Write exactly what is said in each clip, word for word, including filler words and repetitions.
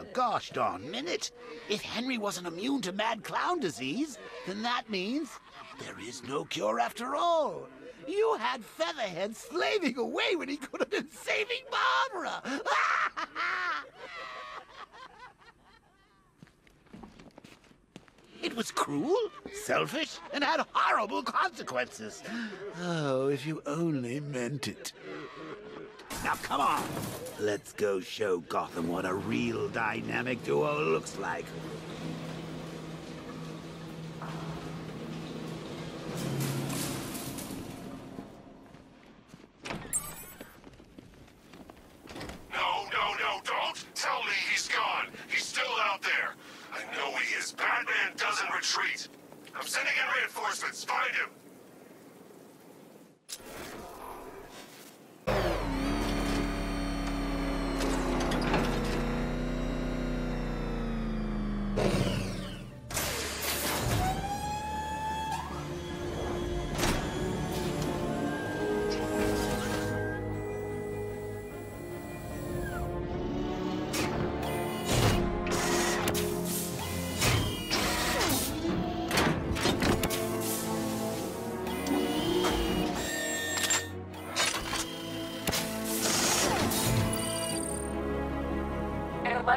a gosh darn minute. If Henry wasn't immune to mad clown disease, then that means there is no cure after all. You had Featherhead slaving away when he could have been saving Barbara. It was cruel, selfish, and had horrible consequences. Oh, if you only meant it. Now come on, let's go show Gotham what a real dynamic duo looks like. No, no, no, don't tell me he's gone. He's still out there. I know he is. Batman doesn't retreat. I'm sending in reinforcements. Find him.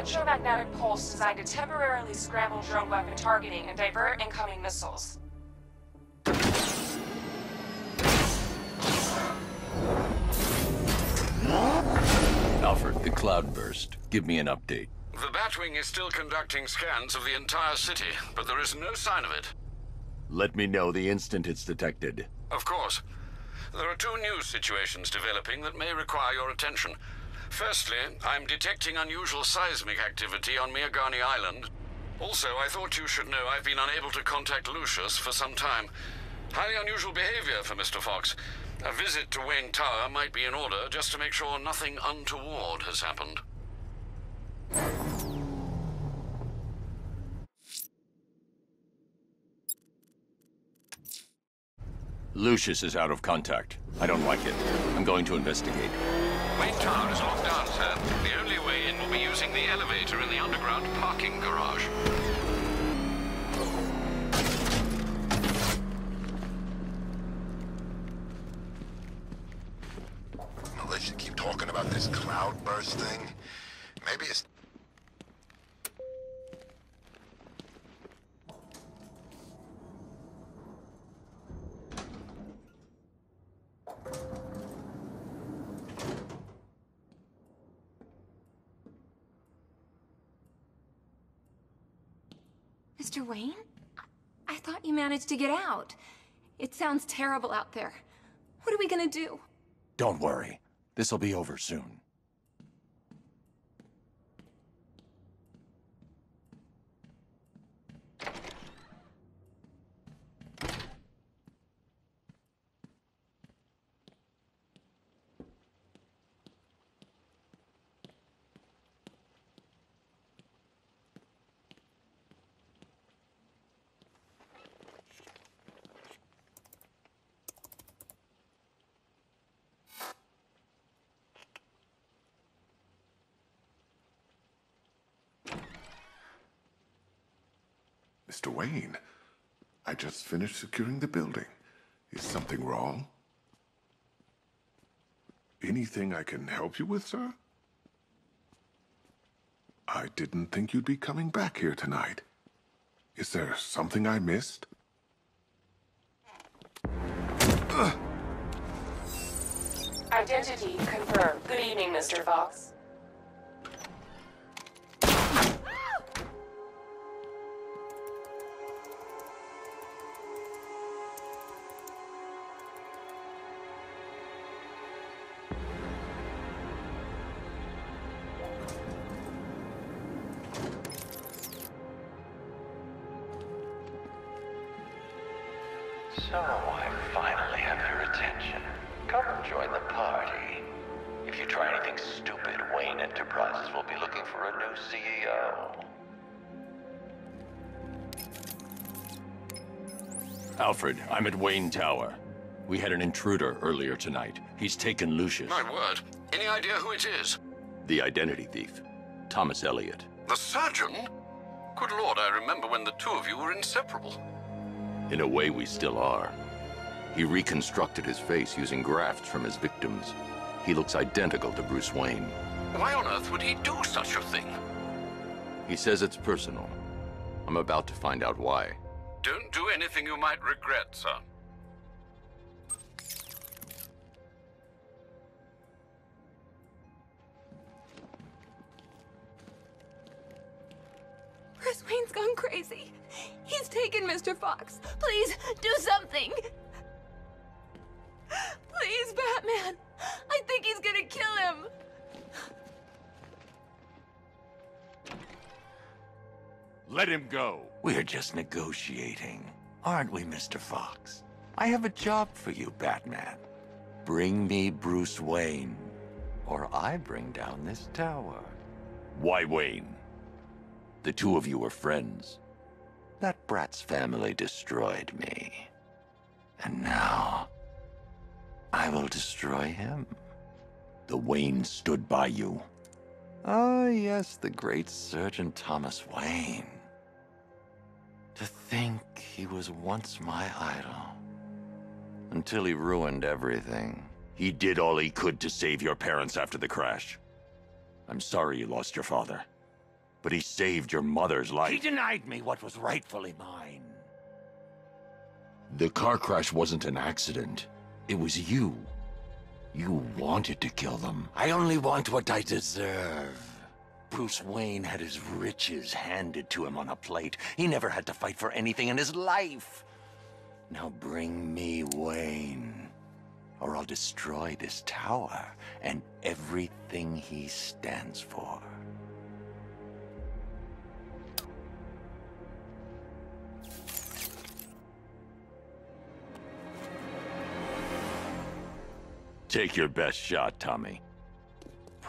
Electromagnetic pulse designed to temporarily scramble drone weapon targeting and divert incoming missiles. Alfred, the Cloudburst. Give me an update. The Batwing is still conducting scans of the entire city, but there is no sign of it. Let me know the instant it's detected. Of course. There are two new situations developing that may require your attention. Firstly, I'm detecting unusual seismic activity on Miagani Island. Also, I thought you should know I've been unable to contact Lucius for some time. Highly unusual behavior for Mister Fox. A visit to Wayne Tower might be in order, just to make sure nothing untoward has happened. Lucius is out of contact. I don't like it. I'm going to investigate. Wayne Tower is locked down, sir. The only way in will be using the elevator in the underground parking garage. Well, they should keep talking about this Cloudburst thing. Maybe it's... Mister Wayne? I thought you managed to get out. It sounds terrible out there. What are we gonna do? Don't worry. This'll be over soon. Mister Wayne, I just finished securing the building. Is something wrong? Anything I can help you with, sir? I didn't think you'd be coming back here tonight. Is there something I missed? Ugh. Identity confirmed. Good evening, Mister Fox. So, I finally have your attention. Come join the party. If you try anything stupid, Wayne Enterprises will be looking for a new C E O. Alfred, I'm at Wayne Tower. We had an intruder earlier tonight. He's taken Lucius. My word. Any idea who it is? The identity thief, Thomas Elliott. The surgeon? Good Lord, I remember when the two of you were inseparable. In a way, we still are. He reconstructed his face using grafts from his victims. He looks identical to Bruce Wayne. Why on earth would he do such a thing? He says it's personal. I'm about to find out why. Don't do anything you might regret, son. Bruce Wayne's gone crazy. He's taken Mister Fox. Please, do something! Please, Batman! I think he's gonna kill him! Let him go. We're just negotiating, aren't we, Mister Fox? I have a job for you, Batman. Bring me Bruce Wayne, or I bring down this tower. Why Wayne? The two of you were friends. That brat's family destroyed me. And now, I will destroy him. The Wayne stood by you. Ah, yes, the great surgeon Thomas Wayne. To think he was once my idol. Until he ruined everything. He did all he could to save your parents after the crash. I'm sorry you lost your father. But he saved your mother's life. He denied me what was rightfully mine. The car crash wasn't an accident. It was you. You wanted to kill them. I only want what I deserve. Bruce Wayne had his riches handed to him on a plate. He never had to fight for anything in his life. Now bring me Wayne, or I'll destroy this tower and everything he stands for. Take your best shot, Tommy.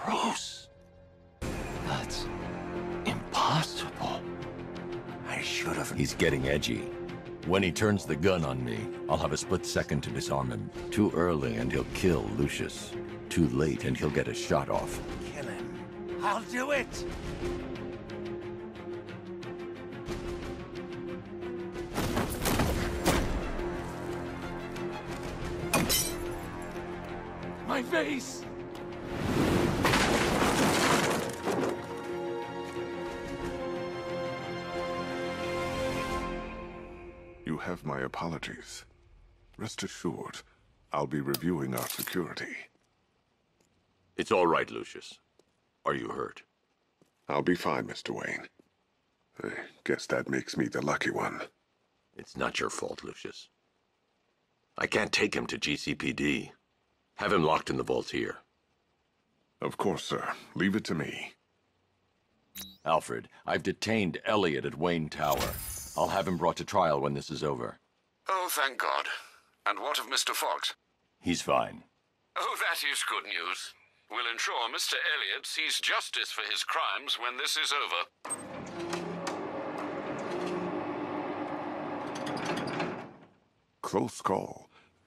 Bruce? That's impossible. I should have... He's getting edgy. When he turns the gun on me, I'll have a split second to disarm him. Too early and he'll kill Lucius. Too late and he'll get a shot off. Kill him. I'll do it! My face! You have my apologies. Rest assured, I'll be reviewing our security. It's all right, Lucius. Are you hurt? I'll be fine, Mister Wayne. I guess that makes me the lucky one. It's not your fault, Lucius. I can't take him to G C P D. Have him locked in the vault here. Of course, sir. Leave it to me. Alfred, I've detained Elliott at Wayne Tower. I'll have him brought to trial when this is over. Oh, thank God. And what of Mister Fox? He's fine. Oh, that is good news. We'll ensure Mister Elliott sees justice for his crimes when this is over. Close call.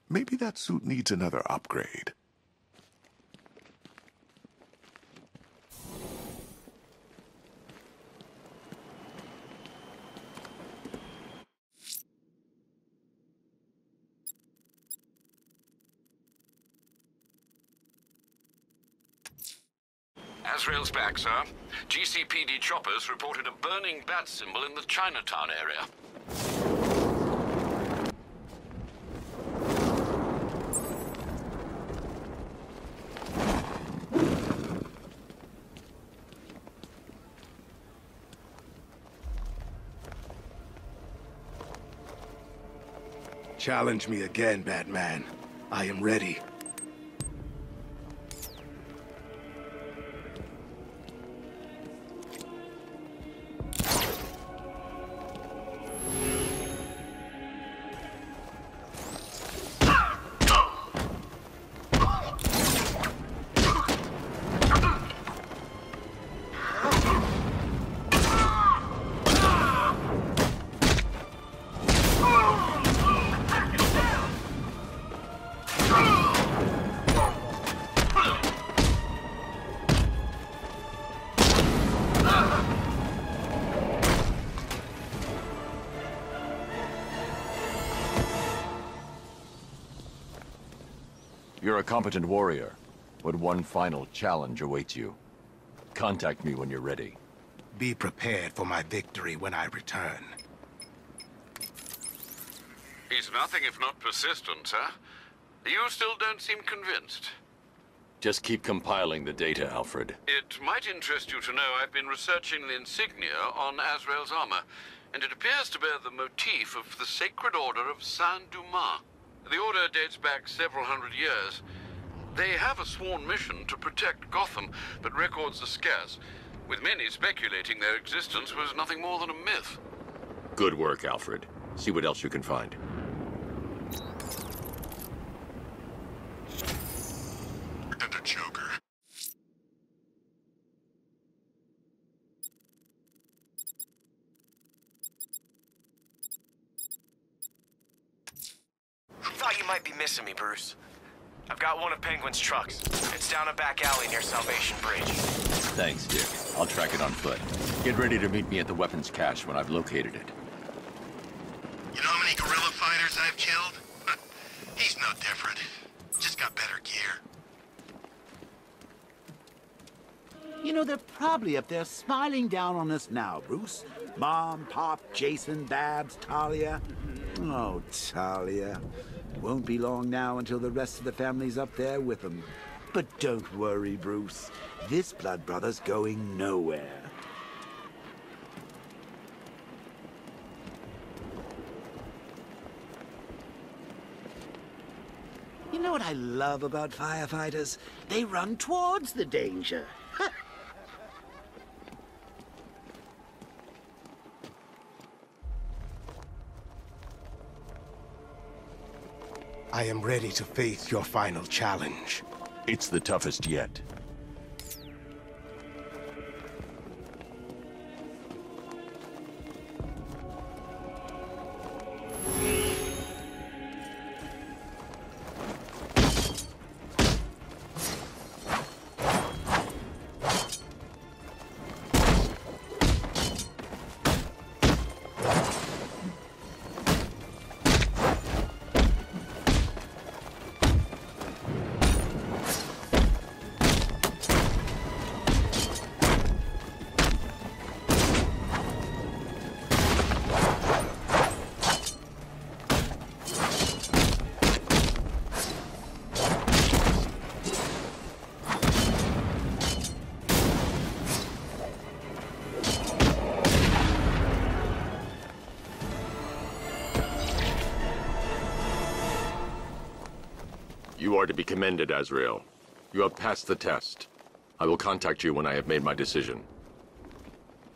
Maybe that suit needs another upgrade. Azrael's back, sir. G C P D choppers reported a burning bat symbol in the Chinatown area. Challenge me again, Batman. I am ready. Oh! You're a competent warrior, but one final challenge awaits you. Contact me when you're ready. Be prepared for my victory when I return. He's nothing if not persistent, huh? You still don't seem convinced. Just keep compiling the data, Alfred. It might interest you to know I've been researching the insignia on Azrael's armor, and it appears to bear the motif of the Sacred Order of Saint Dumas. The order dates back several hundred years. They have a sworn mission to protect Gotham, but records are scarce, with many speculating their existence was nothing more than a myth. Good work, Alfred. See what else you can find. Missing me, Bruce. I've got one of Penguin's trucks. It's down a back alley near Salvation Bridge. Thanks, Dick. I'll track it on foot. Get ready to meet me at the weapons cache when I've located it. You know how many guerrilla fighters I've killed? He's no different. Just got better gear. You know, they're probably up there smiling down on us now, Bruce. Mom, Pop, Jason, Babs, Talia. Oh, Talia. Won't be long now until the rest of the family's up there with them. But don't worry, Bruce. This blood brother's going nowhere. You know what I love about firefighters? They run towards the danger. I am ready to face your final challenge. It's the toughest yet. You are to be commended, Azrael. You have passed the test. I will contact you when I have made my decision.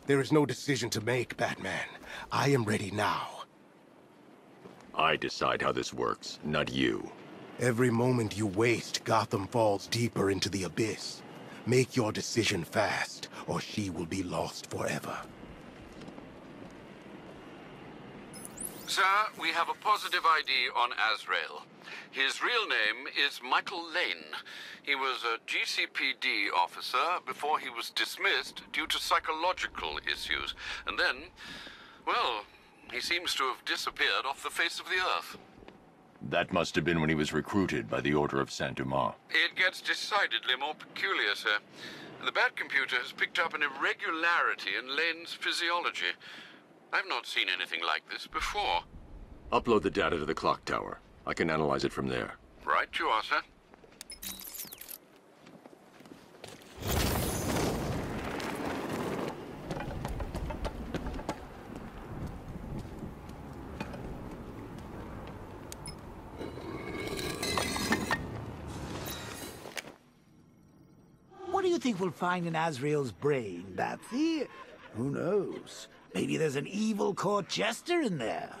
There is no decision to make, Batman. I am ready now. I decide how this works, not you. Every moment you waste, Gotham falls deeper into the abyss. Make your decision fast, or she will be lost forever. Sir, we have a positive I D on Azrael. His real name is Michael Lane. He was a G C P D officer before he was dismissed due to psychological issues. And then, well, he seems to have disappeared off the face of the earth. That must have been when he was recruited by the Order of Saint Dumas. It gets decidedly more peculiar, sir. The Bat computer has picked up an irregularity in Lane's physiology. I've not seen anything like this before. Upload the data to the clock tower. I can analyze it from there. Right you are, sir. What do you think we'll find in Azrael's brain, Batsy? Who knows? Maybe there's an evil court jester in there.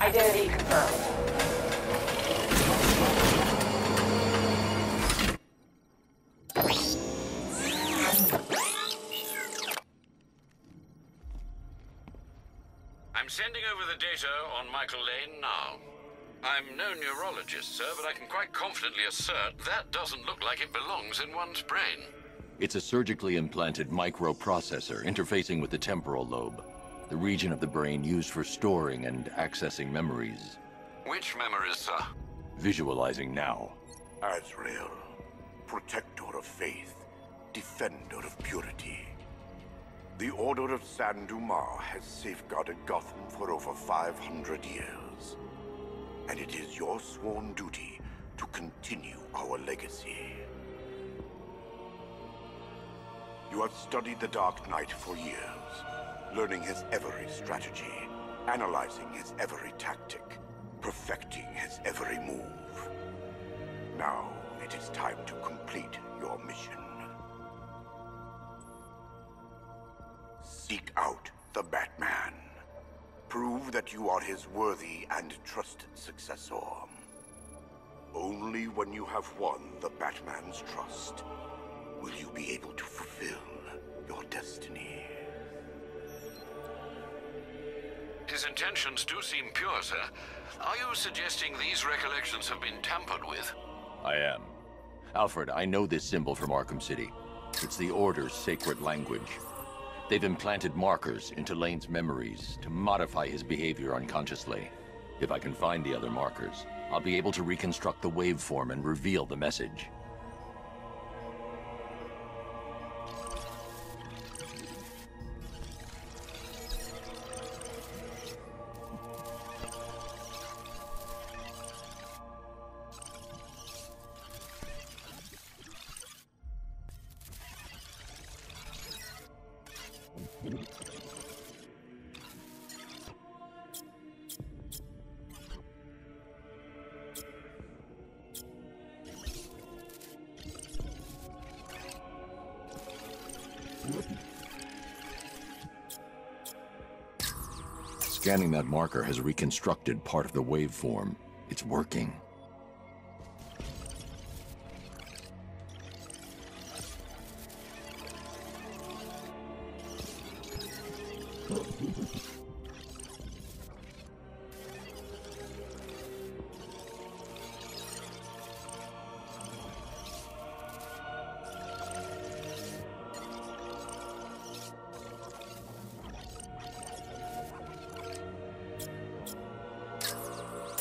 Identity confirmed. I'm sending over the data on Michael Lane now. I'm no neurologist, sir, but I can quite confidently assert that doesn't look like it belongs in one's brain. It's a surgically implanted microprocessor interfacing with the temporal lobe, the region of the brain used for storing and accessing memories. Which memories, sir? Visualizing now. Azrael, protector of faith, defender of purity. The Order of Saint Dumas has safeguarded Gotham for over five hundred years. And it is your sworn duty to continue our legacy. You have studied the Dark Knight for years, learning his every strategy, analyzing his every tactic, perfecting his every move. Now it is time to complete your mission. Seek out the Batman. Prove that you are his worthy and trusted successor. Only when you have won the Batman's trust will you be able to fulfill your destiny. His intentions do seem pure, sir. Are you suggesting these recollections have been tampered with? I am. Alfred, I know this symbol from Arkham City. It's the Order's sacred language. They've implanted markers into Lane's memories to modify his behavior unconsciously. If I can find the other markers, I'll be able to reconstruct the waveform and reveal the message. Scanning that marker has reconstructed part of the waveform. It's working.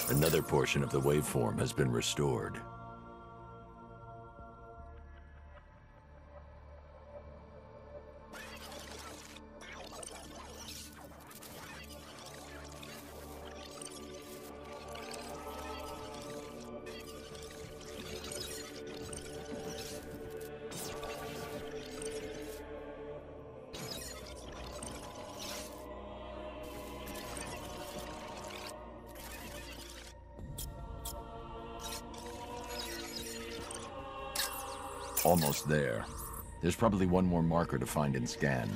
Another portion of the waveform has been restored. Almost there. There's probably one more marker to find and scan.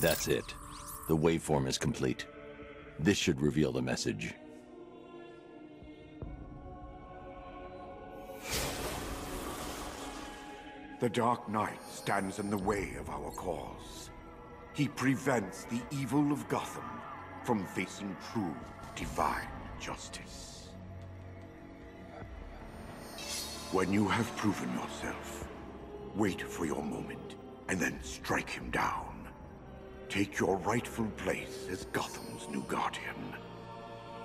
That's it. The waveform is complete. This should reveal the message. The Dark Knight stands in the way of our cause. He prevents the evil of Gotham from facing true divine justice. When you have proven yourself, wait for your moment and then strike him down. Take your rightful place as Gotham's new guardian.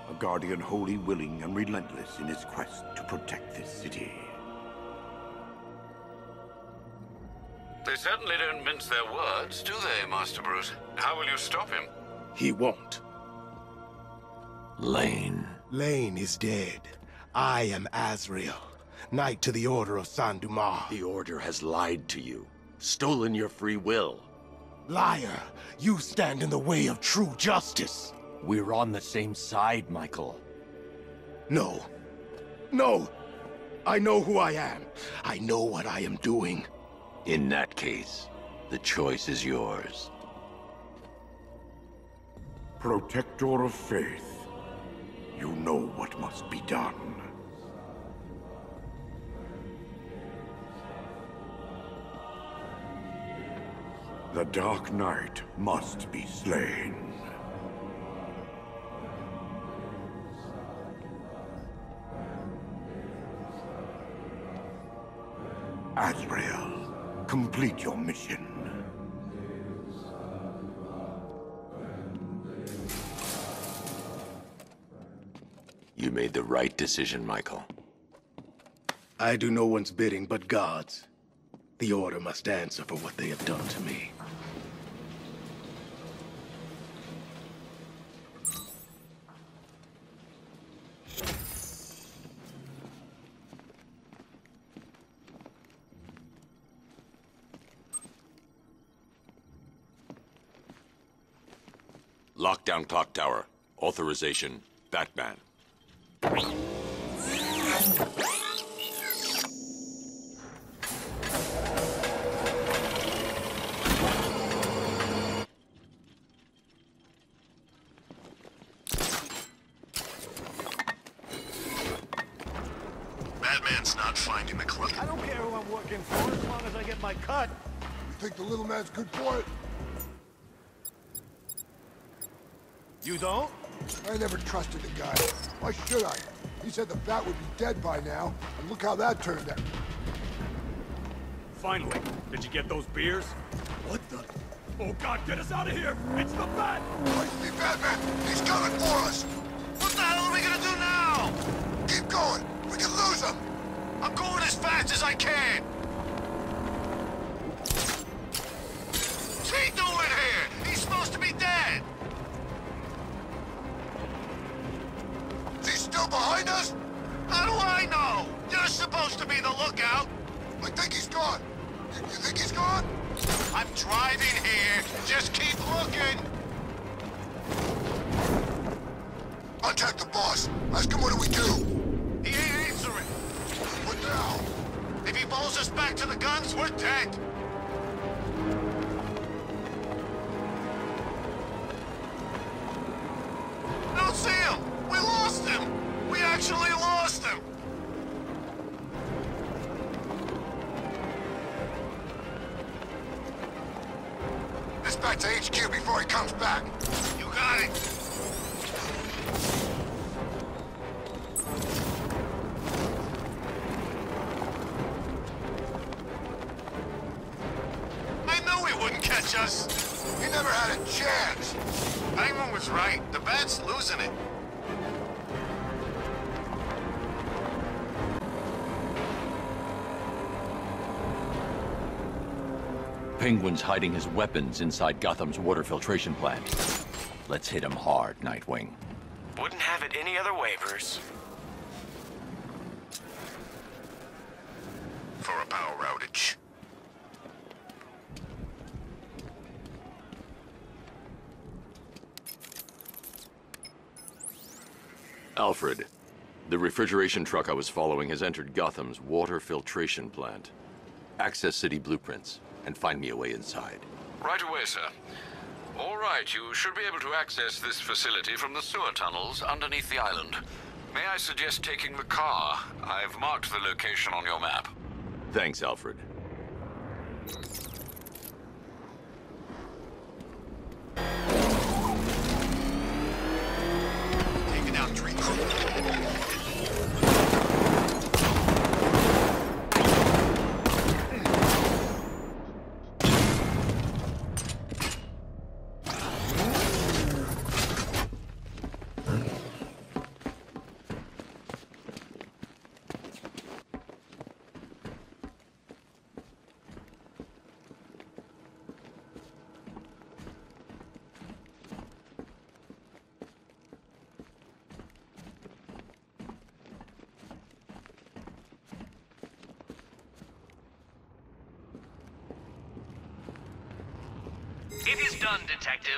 A guardian wholly willing and relentless in his quest to protect this city. They certainly don't mince their words, do they, Master Bruce? How will you stop him? He won't. Lane. Lane is dead. I am Azrael, Knight to the Order of Saint Dumas. The Order has lied to you, stolen your free will. Liar! You stand in the way of true justice! We're on the same side, Michael. No. No! I know who I am. I know what I am doing. In that case, The choice is yours. Protector of faith, you know what must be done. The Dark Knight must be slain. Azrael, complete your mission. You made the right decision, Michael. I do no one's bidding but God's. The Order must answer for what they have done to me. Lockdown clock tower. Authorization, Batman. Batman's not finding the club. I don't care who I'm working for as long as I get my cut. You think the little man's good for it? You don't? I never trusted the guy. Why should I? He said the bat would be dead by now, and look how that turned out. Finally. Did you get those beers? What the? Oh God, get us out of here! It's the bat! It's the Batman! He's coming for us! What the hell are we gonna do now? Keep going! We can lose him! I'm going as fast as I can! He's doing here! He's supposed to be dead! Behind us? How do I know? You're supposed to be the lookout. I think he's gone. You, you think he's gone? I'm driving here. Just keep looking. Contact the boss. Ask him what do we do. He ain't answering. What now? If he bowls us back to the guns, we're dead. I don't see him. We lost him. We actually lost him! This back to H Q before he comes back! You got it! I knew he wouldn't catch us! He never had a chance! Penguin was right. The bat's losing it. Penguin's hiding his weapons inside Gotham's water filtration plant. Let's hit him hard, Nightwing. Wouldn't have it any other way, Bruce. For a power outage. Alfred, the refrigeration truck I was following has entered Gotham's water filtration plant. Access city blueprints. And find me a way inside. Right away, sir. All right, you should be able to access this facility from the sewer tunnels underneath the island. May I suggest taking the car? I've marked the location on your map. Thanks, Alfred. Taking out three crew. It is done, Detective.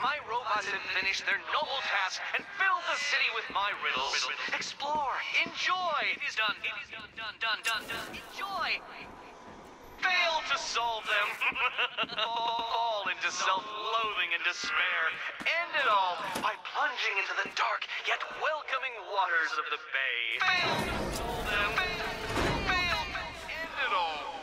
My robots have finished their noble task and filled the city with my riddles. Explore, enjoy. It is done. It is done. Done. Done. Done. Enjoy. Fail to. dissolve them all into self-loathing and despair. End it all by plunging into the dark yet welcoming waters of the bay. Fail! Dissolve them. Fail! Fail! End it all.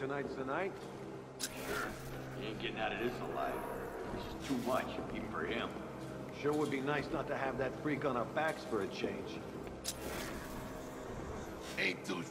Tonight's the night? Sure. He ain't getting out of this alive. This is too much, even for him. Sure would be nice not to have that freak on our backs for a change. Hey, dude.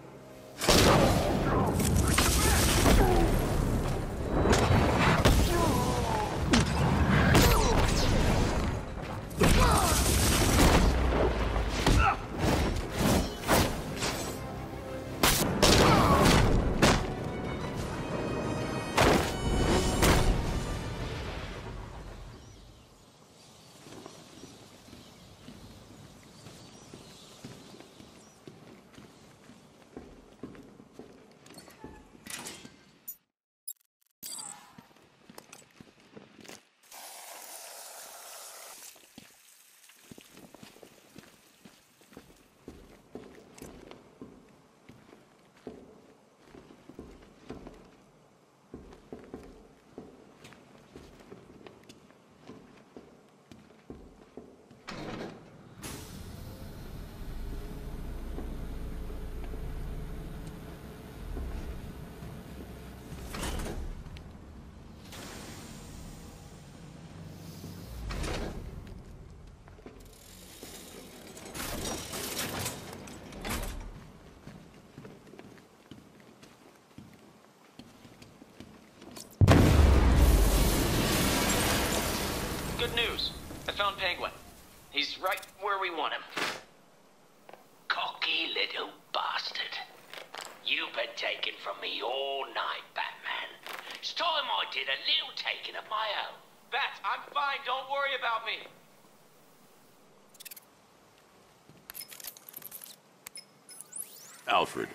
Good news. I found Penguin. He's right where we want him. Cocky little bastard. You've been taking from me all night, Batman. It's time I did a little taking of my own. Bat, I'm fine. Don't worry about me. Alfred,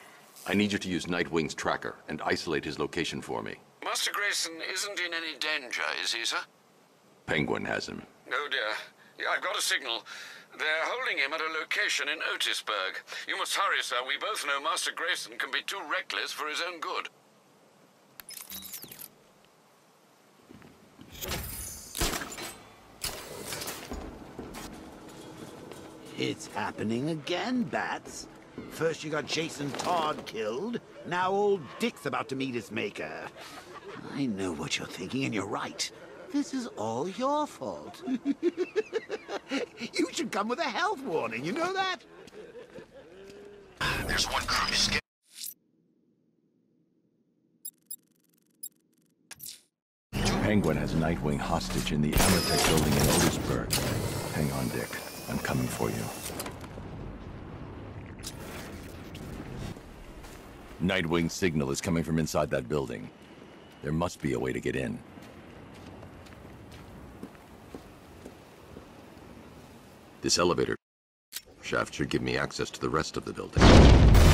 I need you to use Nightwing's tracker and isolate his location for me. Master Grayson isn't in any danger, is he, sir? Penguin has him. Oh dear. Yeah, I've got a signal. They're holding him at a location in Otisburg. You must hurry, sir. We both know Master Grayson can be too reckless for his own good. It's happening again, Bats. First you got Jason Todd killed. Now old Dick's about to meet his maker. I know what you're thinking, and you're right. This is all your fault. You should come with a health warning, you know that? There's one crew escape. Penguin has Nightwing hostage in the Amtec Building in Oldsburg. Hang on, Dick. I'm coming for you. Nightwing's signal is coming from inside that building. There must be a way to get in. This elevator shaft should give me access to the rest of the building.